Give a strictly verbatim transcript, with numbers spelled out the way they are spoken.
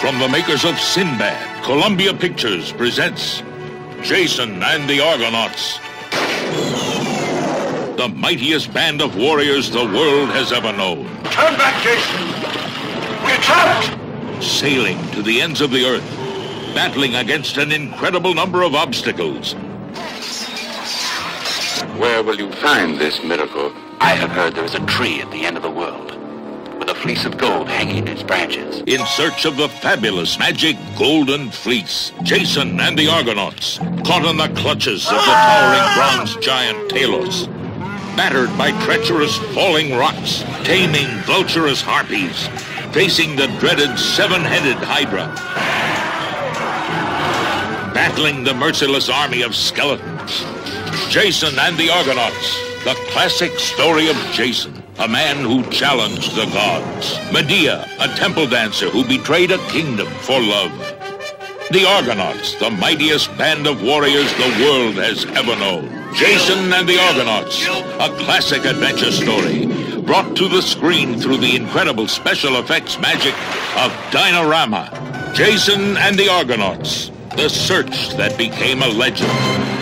From the makers of Sinbad, Columbia Pictures presents Jason and the Argonauts. The mightiest band of warriors the world has ever known. Turn back, Jason! We're trapped! Sailing to the ends of the earth, battling against an incredible number of obstacles. Where will you find this miracle? I have heard there is a tree at the end of the world, with a fleece of gold hanging in its branches. In search of the fabulous magic golden fleece, Jason and the Argonauts, caught in the clutches of the towering bronze giant Talos, battered by treacherous falling rocks, taming vulturous harpies, facing the dreaded seven-headed Hydra, battling the merciless army of skeletons. Jason and the Argonauts, the classic story of Jason, a man who challenged the gods. Medea, a temple dancer who betrayed a kingdom for love. The Argonauts, the mightiest band of warriors the world has ever known. Jason and the Argonauts, a classic adventure story, brought to the screen through the incredible special effects magic of Dynarama. Jason and the Argonauts, the search that became a legend.